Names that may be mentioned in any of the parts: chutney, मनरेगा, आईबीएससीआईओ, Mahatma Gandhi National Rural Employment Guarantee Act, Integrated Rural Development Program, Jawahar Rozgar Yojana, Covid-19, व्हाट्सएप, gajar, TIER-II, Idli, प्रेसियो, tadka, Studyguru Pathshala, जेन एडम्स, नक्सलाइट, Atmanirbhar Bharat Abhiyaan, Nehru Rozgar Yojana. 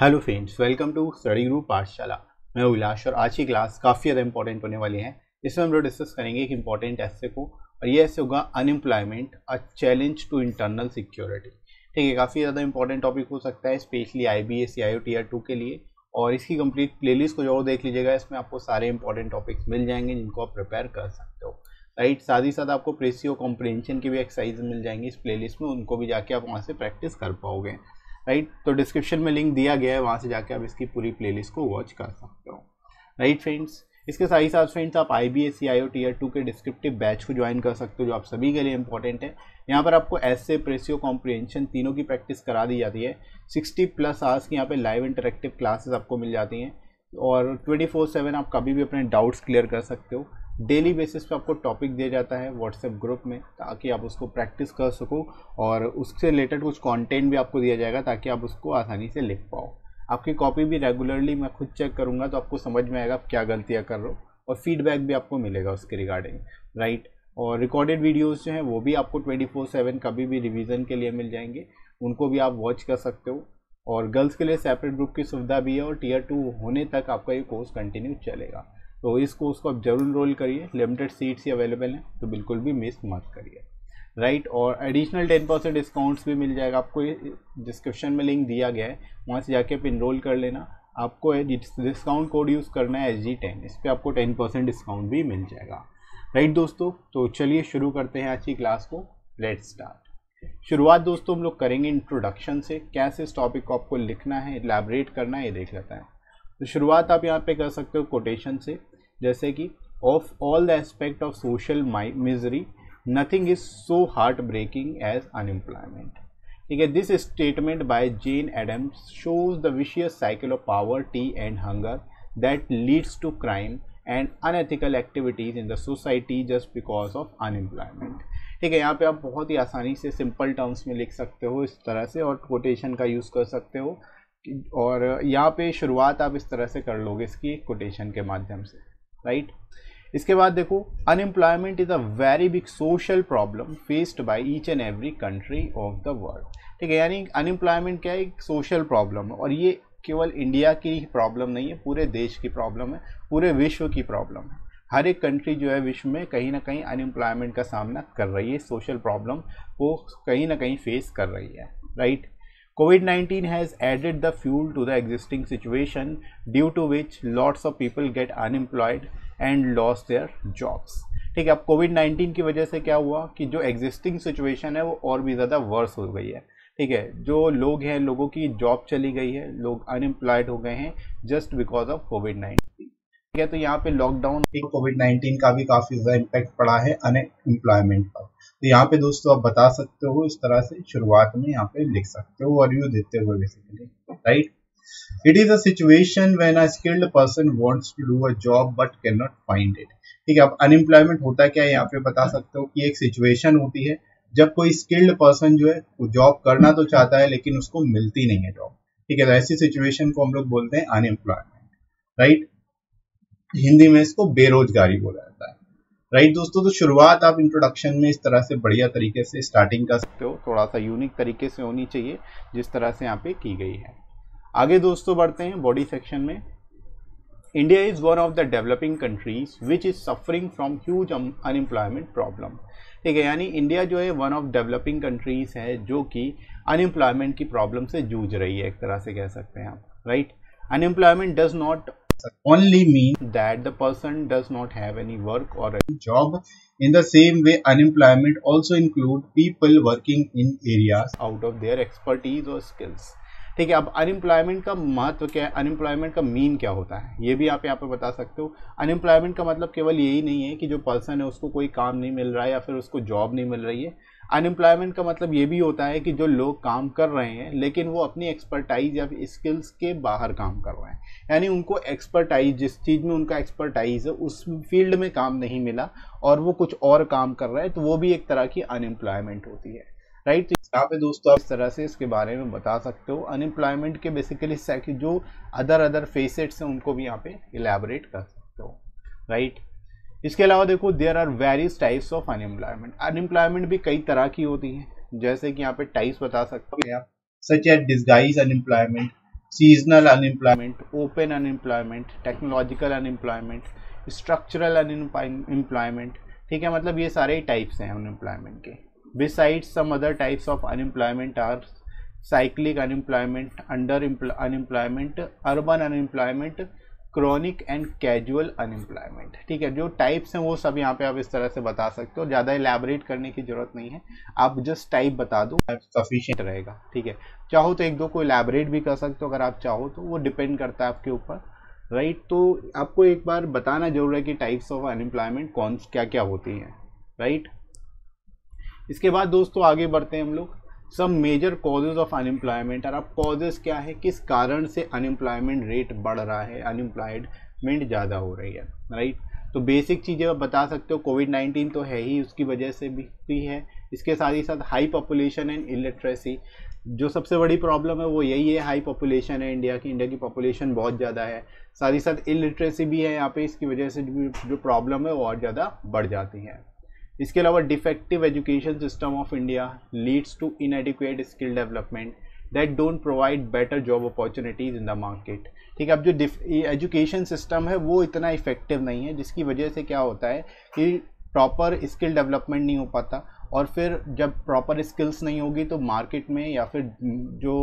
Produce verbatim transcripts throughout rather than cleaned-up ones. Hello friends, welcome to study Guru Pathshala. मैं अभिलाष और आज की क्लास काफ़ी ज़्यादा इंपॉर्टेंट होने वाली है। इसमें हम लोग डिस्कस करेंगे एक इंपॉर्टेंट एस्से को और ये एस्से होगा unemployment a challenge to internal security. ठीक है, काफ़ी ज़्यादा इंपॉर्टेंट टॉपिक हो सकता है स्पेशली आईबीएससीआईओ टीयर टू के लिए। और इसकी कंप्लीट प्लेलिस्ट को जरूर देख लीजिएगा, इसमें आपको सारे इंपॉर्टेंट टॉपिक्स मिल जाएंगे जिनको आप प्रिपेयर कर सकते हो। राइट, साथ ही साथ आपको प्रेसियो कॉम्प्रिहेंशन की भी एक्सरसाइज मिल जाएंगी इस प्लेलिस्ट में, उनको भी जाके आप वहाँ से प्रैक्टिस कर पाओगे। राइट, तो डिस्क्रिप्शन में लिंक दिया गया है, वहाँ से जाके आप इसकी पूरी प्लेलिस्ट को वॉच कर सकते हो। राइट फ्रेंड्स, इसके साथ ही साथ फ्रेंड्स आप आईबीएससीआईओ टीयर टू के डिस्क्रिप्टिव बैच को ज्वाइन कर सकते हो जो आप सभी के लिए इंपॉर्टेंट है। यहाँ पर आपको ऐसे प्रेसियो कॉम्प्रिहेंशन तीनों की प्रैक्टिस करा दी जाती है। सिक्सटी प्लस आवर्स की यहाँ पे लाइव इंटरेक्टिव क्लासेस आपको मिल जाती हैं और ट्वेंटी फोर सेवन आप कभी भी अपने डाउट्स क्लियर कर सकते हो। डेली बेसिस पे आपको टॉपिक दिया जाता है व्हाट्सएप ग्रुप में ताकि आप उसको प्रैक्टिस कर सको, और उससे रिलेटेड कुछ कॉन्टेंट भी आपको दिया जाएगा ताकि आप उसको आसानी से लिख पाओ। आपकी कॉपी भी रेगुलरली मैं खुद चेक करूँगा तो आपको समझ में आएगा आप क्या गलतियाँ कर रहे हो, और फीडबैक भी आपको मिलेगा उसके रिगार्डिंग। राइट, और रिकॉर्डेड वीडियोस जो हैं वो भी आपको ट्वेंटी फोर सेवन कभी भी रिवीजन के लिए मिल जाएंगे, उनको भी आप वॉच कर सकते हो। और गर्ल्स के लिए सेपरेट ग्रुप की सुविधा भी है और टीयर टू होने तक आपका ये कोर्स कंटिन्यू चलेगा। तो इस कोर्स को आप जरूर इनरोल करिए, लिमिटेड सीट्स ही अवेलेबल हैं तो बिल्कुल भी मिस मत करिए। राइट, और एडिशनल टेन परसेंट डिस्काउंट्स भी मिल जाएगा आपको, डिस्क्रिप्शन में लिंक दिया गया है, वहाँ से जाके आप इनरोल कर लेना। आपको डिस्काउंट कोड यूज़ करना है एस जी टेन, इस पर आपको टेन परसेंट डिस्काउंट भी मिल जाएगा। राइट दोस्तों, तो चलिए शुरू करते हैं आज की क्लास को। Let's start. शुरुआत दोस्तों हम लोग करेंगे इंट्रोडक्शन से, कैसे इस टॉपिक को आपको लिखना है, एलैबोरेट करना है, ये देख लेता है। तो शुरुआत आप यहाँ पे कर सकते हो कोटेशन से, जैसे कि of all the aspect of social misery nothing is so heart breaking as unemployment. ठीक है, this statement by जेन एडम्स shows the vicious cycle of poverty and hunger that leads to crime and unethical activities in the society just because of unemployment. ठीक है, यहाँ पे आप बहुत ही आसानी से सिंपल टर्म्स में लिख सकते हो इस तरह से, और कोटेशन का यूज़ कर सकते हो। और यहाँ पे शुरुआत आप इस तरह से कर लोगे इसकी कोटेशन के माध्यम से। राइट, इसके बाद देखो, unemployment is a very big social problem faced by each and every country of the world. ठीक है, यानी अनएम्प्लॉयमेंट क्या है, एक सोशल प्रॉब्लम है, और ये केवल इंडिया की प्रॉब्लम नहीं है, पूरे देश की प्रॉब्लम है, पूरे विश्व की प्रॉब्लम है। हर एक कंट्री जो है विश्व में कहीं ना कहीं अनएम्प्लॉयमेंट का सामना कर रही है, सोशल प्रॉब्लम को कहीं ना कहीं फेस कर रही है। Right, COVID nineteen has added the fuel to the existing situation due to which lots of people get unemployed and loss their jobs. ठीक है, अब कोविड नाइनटीन की वजह से क्या हुआ कि जो एग्जिस्टिंग सिचुएशन है वो और भी ज़्यादा वर्स हो गई है। ठीक है, जो लोग हैं, लोगों की जॉब चली गई है, लोग अनएम्प्लॉयड हो गए हैं just because of COVID nineteen. ठीक है, तो यहाँ पे लॉकडाउन कोविड नाइनटीन का भी काफ़ी ज़्यादा इम्पैक्ट पड़ा है अनएम्प्लॉयमेंट पर। तो यहाँ पे दोस्तों आप बता सकते हो इस तरह से, शुरुआत में यहाँ पे लिख सकते हो और यू देते हुए basically. Right, it is a situation when a skilled person wants to do a job but can not find it. ठीक है, अब अनएम्प्लॉयमेंट होता क्या है यहाँ पे बता सकते हो कि एक सिचुएशन होती है जब कोई स्किल्ड पर्सन जो है वो जॉब करना तो चाहता है लेकिन उसको मिलती नहीं है जॉब। ठीक है, तो ऐसी सिचुएशन को हम लोग बोलते हैं अनएम्प्लॉयमेंट। राइट, हिंदी में इसको बेरोजगारी बोला जाता है। राइट दोस्तों, तो शुरुआत आप इंट्रोडक्शन में इस तरह से बढ़िया तरीके से स्टार्टिंग कर सकते हो, थोड़ा सा यूनिक तरीके से होनी चाहिए जिस तरह से यहाँ पे की गई है। आगे दोस्तों बढ़ते हैं बॉडी सेक्शन में। India is one of the developing countries which is suffering from huge unemployment problem. ठीक है, यानी इंडिया जो है वन ऑफ डेवलपिंग कंट्रीज है जो कि अनएम्प्लॉयमेंट की प्रॉब्लम से जूझ रही है, एक तरह से कह सकते हैं आप। Right, unemployment does not only mean that the person does not have any work or any job. In the same way, unemployment also include people working in areas out of their expertise or skills. ठीक है, अब unemployment का महत्व क्या है, unemployment का mean क्या होता है, ये भी आप यहाँ पे बता सकते हो। अनएम्प्लॉयमेंट का मतलब केवल यही नहीं है कि जो पर्सन है उसको कोई काम नहीं मिल रहा है या फिर उसको जॉब नहीं मिल रही है। अनएम्प्लॉयमेंट का मतलब ये भी होता है कि जो लोग काम कर रहे हैं लेकिन वो अपनी एक्सपर्टाइज या स्किल्स के बाहर काम कर रहे हैं, यानी उनको एक्सपर्टाइज, जिस चीज़ में उनका एक्सपर्टाइज है उस फील्ड में काम नहीं मिला और वो कुछ और काम कर रहा है, तो वो भी एक तरह की अनएम्प्लॉयमेंट होती है। राइट, यहाँ पे दोस्तों आप इस तरह से इसके बारे में बता सकते हो। अनएम्प्लॉयमेंट के बेसिकली जो अदर अदर फेसेट्स हैं उनको भी यहाँ पे इलेबोरेट कर सकते हो। राइट, इसके अलावा देखो, there are various types of unemployment. Unemployment भी कई तरह की होती है, जैसे कि यहाँ पे टाइप्स बता सकते हो आप, such as disguise unemployment, seasonal unemployment, open unemployment, technological unemployment, structural unemployment, ठीक है, मतलब ये सारे टाइप्स हैं अनएम्प्लॉयमेंट के। Besides some other types of unemployment are cyclic unemployment, under unemployment, urban unemployment, chronic and casual unemployment, ठीक है। जो टाइप्स हैं वो सब यहाँ पे आप इस तरह से बता सकते हो, ज़्यादा इलेबरेट करने की जरूरत नहीं है, आप जस्ट टाइप बता दो, सफिशिएंट रहेगा, ठीक है। चाहो तो एक दो को इलेबरेट भी कर सकते हो अगर आप चाहो तो, वो डिपेंड करता है आपके ऊपर, राइट। तो आपको एक बार बताना जरूर है कि टाइप्स ऑफ अनएम्प्लॉयमेंट कौन क्या क्या होती हैं, राइट। इसके बाद दोस्तों आगे बढ़ते हैं हम लोग, some major causes of unemployment. और अब कॉजेज क्या है, किस कारण से अनएम्प्लॉयमेंट रेट बढ़ रहा है, अनएम्प्लॉयमेंट ज़्यादा हो रही है, राइट। तो बेसिक चीज़ें आप बता सकते हो, कोविड नाइन्टीन तो है ही, उसकी वजह से भी, भी है। इसके साथ ही साथ हाई पॉपुलेशन एंड इलिटरेसी, जो सबसे बड़ी प्रॉब्लम है वो यही है, हाई पॉपुलेशन है इंडिया की, इंडिया की पॉपुलेशन बहुत ज़्यादा है, साथ ही साथ इलिटरेसी भी है यहाँ पे, इसकी वजह से जो प्रॉब्लम है वो और ज़्यादा बढ़ जाती है। इसके अलावा defective education system of India leads to inadequate skill development that don't provide better job opportunities in the market, ठीक है। अब जो एजुकेशन सिस्टम है वो इतना इफेक्टिव नहीं है, जिसकी वजह से क्या होता है कि प्रॉपर स्किल डेवलपमेंट नहीं हो पाता, और फिर जब प्रॉपर स्किल्स नहीं होगी तो मार्केट में या फिर जो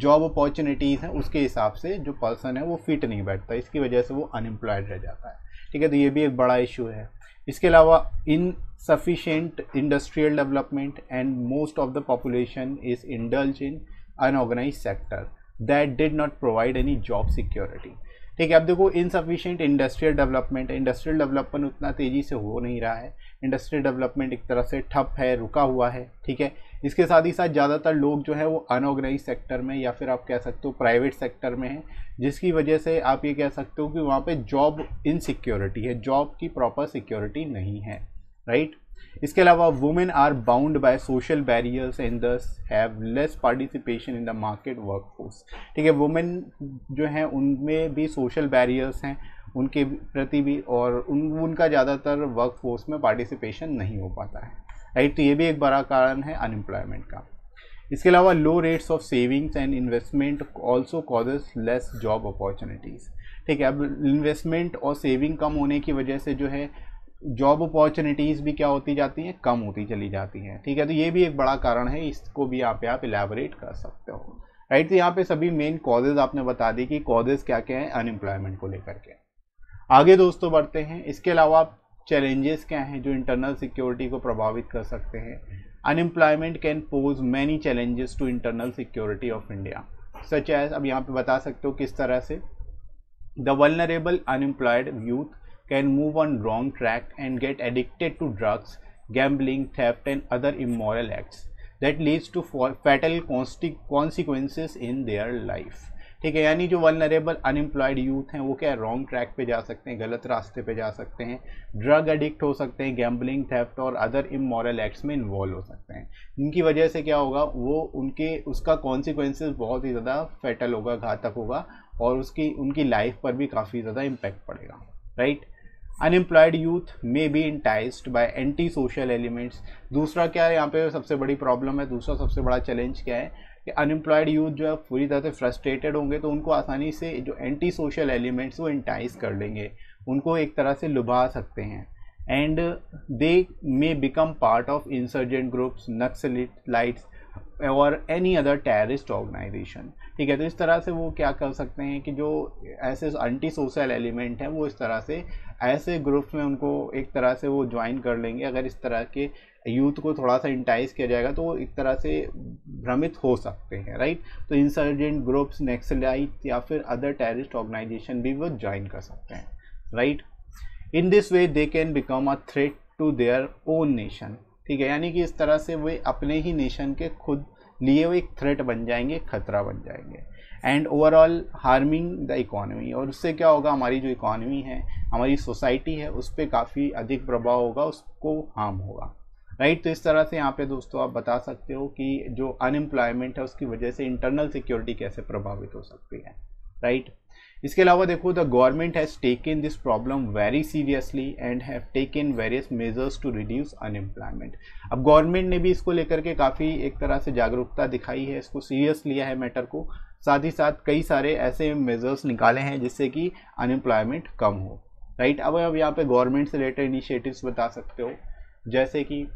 जॉब अपॉर्चुनिटीज़ हैं उसके हिसाब से जो पर्सन है वो फिट नहीं बैठता, इसकी वजह से वो अनएम्प्लॉयड रह जाता है, ठीक है। तो ये भी एक बड़ा इशू है। इसके अलावा insufficient industrial development and most of the population is indulge in unorganise sector that did not provide any job security, ठीक है। अब देखो insufficient industrial development, industrial development उतना तेज़ी से हो नहीं रहा है, इंडस्ट्रियल डेवलपमेंट एक तरह से ठप है, रुका हुआ है, ठीक है। इसके साथ ही साथ ज़्यादातर लोग जो है वो अनऑर्गेनाइज सेक्टर में या फिर आप कह सकते हो प्राइवेट सेक्टर में है, जिसकी वजह से आप ये कह सकते हो कि वहाँ पे जॉब इनसिक्योरिटी है, जॉब की प्रॉपर सिक्योरिटी नहीं है, राइट। इसके अलावा women are bound by social barriers and thus have less participation in the market workforce, ठीक है। वुमेन जो हैं उनमें भी सोशल बैरियर्स हैं उनके प्रति भी, और उन उनका ज़्यादातर वर्कफोर्स में पार्टिसिपेशन नहीं हो पाता है, राइट। तो ये भी एक बड़ा कारण है अनएम्प्लॉयमेंट का। इसके अलावा low rates of savings and investment also causes less job opportunities, ठीक है। अब इन्वेस्टमेंट और सेविंग कम होने की वजह से जो है जॉब अपॉर्चुनिटीज़ भी क्या होती जाती हैं, कम होती चली जाती हैं, ठीक है। तो ये भी एक बड़ा कारण है, इसको भी यहाँ पे आप इलेबोरेट कर सकते हो, राइट। तो यहाँ पे सभी मेन कॉजेज़ आपने बता दी कि कॉजेज़ क्या क्या हैं अनएम्प्लॉयमेंट को लेकर के। आगे दोस्तों बढ़ते हैं, इसके अलावा चैलेंजेस क्या हैं जो इंटरनल सिक्योरिटी को प्रभावित कर सकते हैं। Unemployment can pose many challenges to internal security of India such as, अब यहाँ पे बता सकते हो किस तरह से the vulnerable unemployed youth can move on wrong track and get addicted to drugs, gambling, theft and other immoral acts that leads to fatal consequences in their life, ठीक है। यानी जो वल्नरेबल अनएम्प्लॉयड यूथ हैं वो क्या wrong track पे जा सकते हैं, गलत रास्ते पे जा सकते हैं, ड्रग एडिक्ट हो सकते हैं, गैम्बलिंग, थेफ्ट और अदर इमोरल एक्ट्स में इन्वॉल्व हो सकते हैं। इनकी वजह से क्या होगा, वो उनके उसका कॉन्सिक्वेंसेस बहुत ही ज़्यादा फैटल होगा, घातक होगा, और उसकी उनकी लाइफ पर भी काफ़ी ज़्यादा इम्पैक्ट पड़ेगा, right. Unemployed youth may be enticed by anti social elements. दूसरा क्या है यहाँ पे सबसे बड़ी प्रॉब्लम है, दूसरा सबसे बड़ा चैलेंज क्या है कि अनएम्प्लॉयड यूथ जो है पूरी तरह से फ्रस्ट्रेटेड होंगे, तो उनको आसानी से जो एंटी सोशल एलिमेंट्स वो इंटाइज कर लेंगे, उनको एक तरह से लुभा सकते हैं। And they may become part of insurgent groups, Naxalites और एनी अदर टेररिस्ट ऑर्गेनाइजेशन, ठीक है। तो इस तरह से वो क्या कर सकते हैं कि जो ऐसे एंटी सोशल एलिमेंट हैं वो इस तरह से ऐसे ग्रुप्स में उनको एक तरह से वो ज्वाइन कर लेंगे। अगर इस तरह के यूथ को थोड़ा सा इंटाइज किया जाएगा तो वो एक तरह से भ्रमित हो सकते हैं, राइट। तो इंसर्जेंट ग्रुप्स, नक्सलाइट या फिर अदर टेररिस्ट ऑर्गेनाइजेशन भी वो ज्वाइन कर सकते हैं, right. In this way they can become a threat to their own nation, ठीक है। यानी कि इस तरह से वे अपने ही नेशन के खुद लिए वो एक थ्रेट बन जाएंगे, खतरा बन जाएंगे। And overall harming the economy, और उससे क्या होगा, हमारी जो इकोनॉमी है, हमारी सोसाइटी है, उस पर काफ़ी अधिक प्रभाव होगा, उसको हार्म होगा, राइट। तो इस तरह से यहाँ पे दोस्तों आप बता सकते हो कि जो अनएम्प्लॉयमेंट है उसकी वजह से इंटरनल सिक्योरिटी कैसे प्रभावित हो सकती है, राइट। इसके अलावा देखो the government has taken this problem very seriously and have taken various measures to reduce unemployment. अब गवर्नमेंट ने भी इसको लेकर के काफ़ी एक तरह से जागरूकता दिखाई है, इसको सीरियस लिया है मैटर को, साथ ही साथ कई सारे ऐसे मेजर्स निकाले हैं जिससे कि अनएम्प्लॉयमेंट कम हो, राइट। अब अब यहाँ पे गवर्नमेंट से रिलेटेड इनिशिएटिव्स बता सकते हो, जैसे कि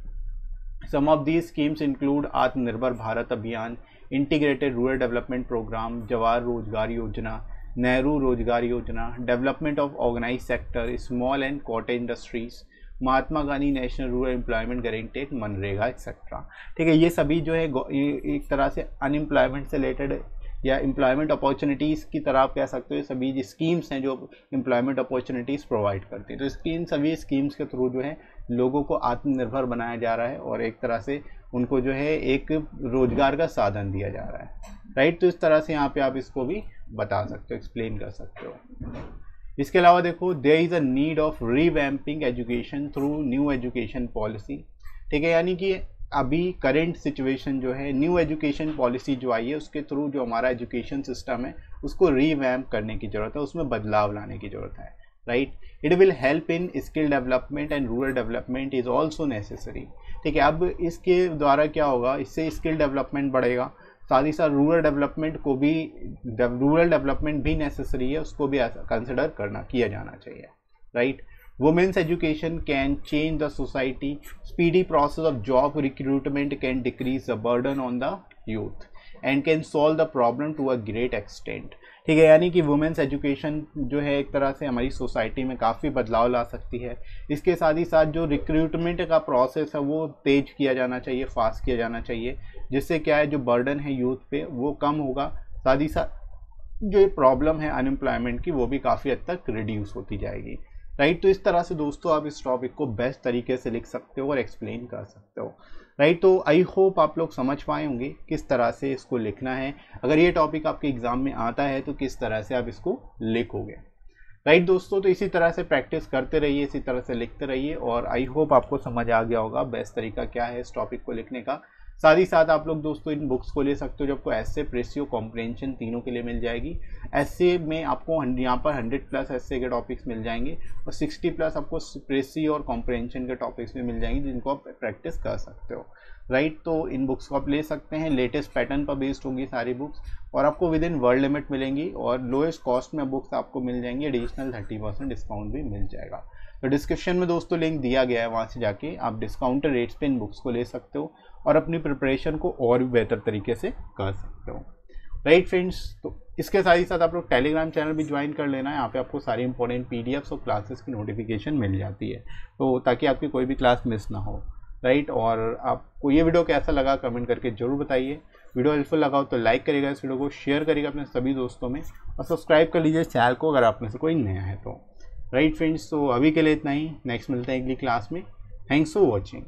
some of these schemes include आत्मनिर्भर Bharat Abhiyan, integrated rural development programme, Jawahar Rozgar Yojana, Nehru Rozgar Yojana, development of organise sector, small and cottage industries, Mahatma Gandhi national rural employment guarantee act, मनरेगा एक्सेट्रा। ठीक है, ये सभी जो है एक तरह से अनएम्प्लॉयमेंट से रिलेटेड या एम्प्लॉयमेंट अपॉर्चुनिटीज़ की तरह आप कह सकते हो, सभी स्कीम्स हैं जो एम्प्लॉयमेंट अपॉर्चुनिटीज़ प्रोवाइड करती हैं। तो इसकी इन सभी स्कीम्स के थ्रू जो है लोगों को आत्मनिर्भर बनाया जा रहा है और एक तरह से उनको जो है एक रोजगार का साधन दिया जा रहा है, राइट। तो इस तरह से यहाँ पे आप इसको भी बता सकते हो, एक्सप्लेन कर सकते हो। इसके अलावा देखो, there is a need of revamping education through new education policy. ठीक है, यानी कि अभी करेंट सिचुएशन जो है, न्यू एजुकेशन पॉलिसी जो आई है उसके थ्रू जो हमारा एजुकेशन सिस्टम है उसको रीवैम्प करने की ज़रूरत है, उसमें बदलाव लाने की ज़रूरत है, right. It will help in skill development and rural development is also necessary. ठीक है, अब इसके द्वारा क्या होगा, इससे स्किल डेवलपमेंट बढ़ेगा, साथ ही साथ रूरल डेवलपमेंट को भी, रूरल डेवलपमेंट भी नेसेसरी है, उसको भी कंसिडर करना किया जाना चाहिए, right. Women's education can change the society, speedy process of job recruitment can decrease the burden on the youth and can solve the problem to a great extent. ठीक है, यानी कि वुमेन्स एजुकेशन जो है एक तरह से हमारी सोसाइटी में काफ़ी बदलाव ला सकती है। इसके साथ ही साथ जो रिक्रूटमेंट का प्रोसेस है वो तेज किया जाना चाहिए, फास्ट किया जाना चाहिए, जिससे क्या है जो बर्डन है यूथ पे वो कम होगा, साथ ही साथ जो ये प्रॉब्लम है अनएम्प्लॉयमेंट की वो भी काफ़ी हद तक रिड्यूस होती जाएगी, राइट। तो इस तरह से दोस्तों आप इस टॉपिक को बेस्ट तरीके से लिख सकते हो और एक्सप्लेन कर सकते हो, राइट। तो आई होप आप लोग समझ पाए होंगे किस तरह से इसको लिखना है, अगर ये टॉपिक आपके एग्ज़ाम में आता है तो किस तरह से आप इसको लिखोगे, राइट दोस्तों। तो इसी तरह से प्रैक्टिस करते रहिए, इसी तरह से लिखते रहिए और आई होप आपको समझ आ गया होगा बेस्ट तरीका क्या है इस टॉपिक को लिखने का। साथ ही साथ आप लोग दोस्तों इन बुक्स को ले सकते हो जो आपको एस्से, प्रेसियो, कॉम्प्रिहेंशन तीनों के लिए मिल जाएगी। एस्से में आपको यहाँ पर हंड्रेड प्लस एस्से के टॉपिक्स मिल जाएंगे और सिक्सटी प्लस आपको प्रेसियो और कॉम्प्रिहेंशन के टॉपिक्स में मिल जाएंगे, जिनको आप प्रैक्टिस कर सकते हो, राइट। तो इन बुक्स को आप ले सकते हैं, लेटेस्ट पैटर्न पर बेस्ड होंगी सारी बुक्स और आपको विद इन वर्ल्ड लिमिट मिलेंगी और लोएस्ट कॉस्ट में बुक्स आपको मिल जाएंगी, एडिशनल थर्टी परसेंट डिस्काउंट भी मिल जाएगा। तो डिस्क्रिप्शन में दोस्तों लिंक दिया गया है, वहाँ से जाके आप डिस्काउंटेड रेट्स पे इन बुक्स को ले सकते हो और अपनी प्रिपरेशन को और भी बेहतर तरीके से कर सकते हो, राइट फ्रेंड्स। तो इसके साथ ही साथ आप लोग टेलीग्राम चैनल भी ज्वाइन कर लेना है, यहाँ पे आपको सारी इंपॉर्टेंट पीडीएफ्स और क्लासेस की नोटिफिकेशन मिल जाती है, तो ताकि आपकी कोई भी क्लास मिस ना हो, राइट। और आपको ये वीडियो कैसा लगा कमेंट करके जरूर बताइए, वीडियो हेल्पफुल लगा हो तो लाइक करिएगा, इस वीडियो को शेयर करिएगा अपने सभी दोस्तों में और सब्सक्राइब कर लीजिए चैनल को अगर आप में से कोई नया है तो, राइट फ्रेंड्स। तो अभी के लिए इतना ही, नेक्स्ट मिलते हैं अगली क्लास में। Thanks for watching.